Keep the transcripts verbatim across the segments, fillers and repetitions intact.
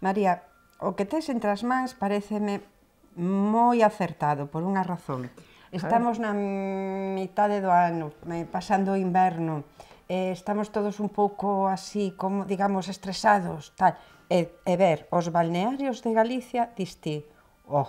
María, o que tes entre as mans pareceme moi acertado por unha razón. Estamos na mitade do ano, pasando o inverno, eh, estamos todos un pouco así, como digamos, estresados, tal. E, e ver os balnearios de Galicia, diste, oh,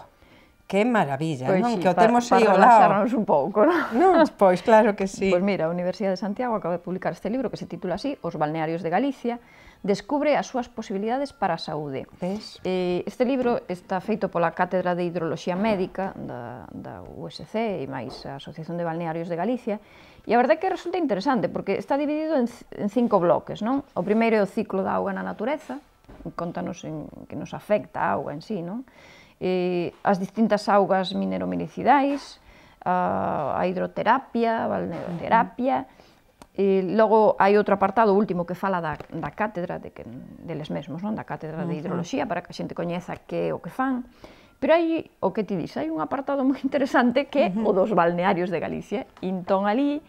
que maravilla, pois, non? Sí, que o temos aí ao lado. Para relaxarnos un pouco, non? Non, pois claro que sí. Pois mira, a Universidade de Santiago acaba de publicar este libro que se titula así, Os balnearios de Galicia, descubre as súas posibilidades para a saúde. Ves? Eh, este libro está feito pola Cátedra de Hidrología Médica da, da U S C e máis a Asociación de Balnearios de Galicia, e a verdade é que resulta interesante, porque está dividido en, en cinco bloques, non? O primeiro é o ciclo da auga na natureza, contanos en que nos afecta a auga en sí, non? Eh, as distintas augas minerominecidais, a, a hidroterapia, a balneoterapia, e logo hai outro apartado, o último, que fala da, da cátedra, de que, deles mesmos, non? Da cátedra de hidrología, para que a xente coñeza que é o que fan, pero hai, o que ti dis, hai un apartado moi interesante que é o dos balnearios de Galicia, entón ali,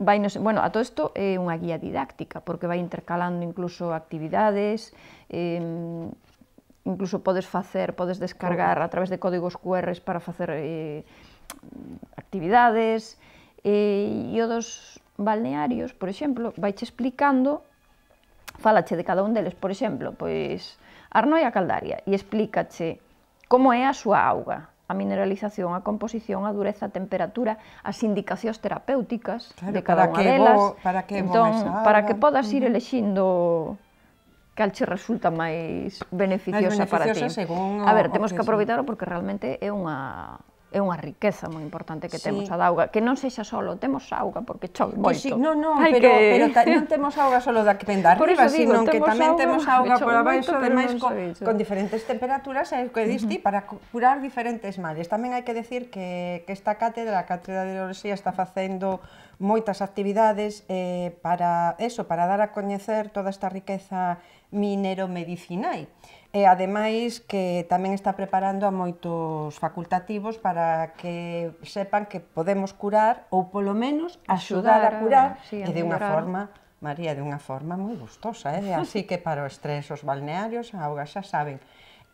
vai nos, bueno, a todo isto é unha guía didáctica, porque vai intercalando incluso actividades, eh, incluso podes facer, podes descargar a través de códigos cu erre para facer eh, actividades, eh, e o dos balnearios, por exemplo, vaiche explicando, falache de cada un deles, por exemplo, pois Arnoia caldaria, e explícache como é a súa auga, a mineralización, a composición, a dureza, a temperatura, as indicacións terapéuticas claro, de cada unha delas, vou, para que, entón, para que podas ir elexindo cal che resulta máis beneficiosa, máis beneficiosa para ti. Según a ver, temos que, que aproveitarlo porque realmente é unha é unha riqueza moi importante que sí. Temos a da auga, que non sexa solo temos auga porque chove moito. Sí, non, non, pero, que... pero ta, non temos auga solo da que ven da arriba, sino que tamén temos auga por abaixo, ademais con, con diferentes temperaturas, é o que diste, uh -huh. para curar diferentes males. Tamén hai que decir que, que esta cátedra, a Cátedra de Hidrología, está facendo moitas actividades eh, para eso, para dar a coñecer toda esta riqueza mineromedicinai. E ademais que tamén está preparando a moitos facultativos para que sepan que podemos curar ou polo menos axudar a curar sí, e de unha forma, María, de unha forma moi gustosa, eh? Así que para o estrés os balnearios, a auga xa saben.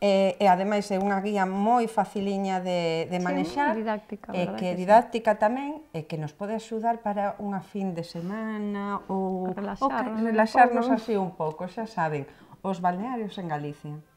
E, e ademais é unha guía moi faciliña de, de manexar, sí, didáctica, e que é didáctica sí. Tamén, e que nos pode axudar para unha fin de semana ou relaxarnos, o que, relaxarnos un así un pouco, xa saben. Os balnearios en Galicia.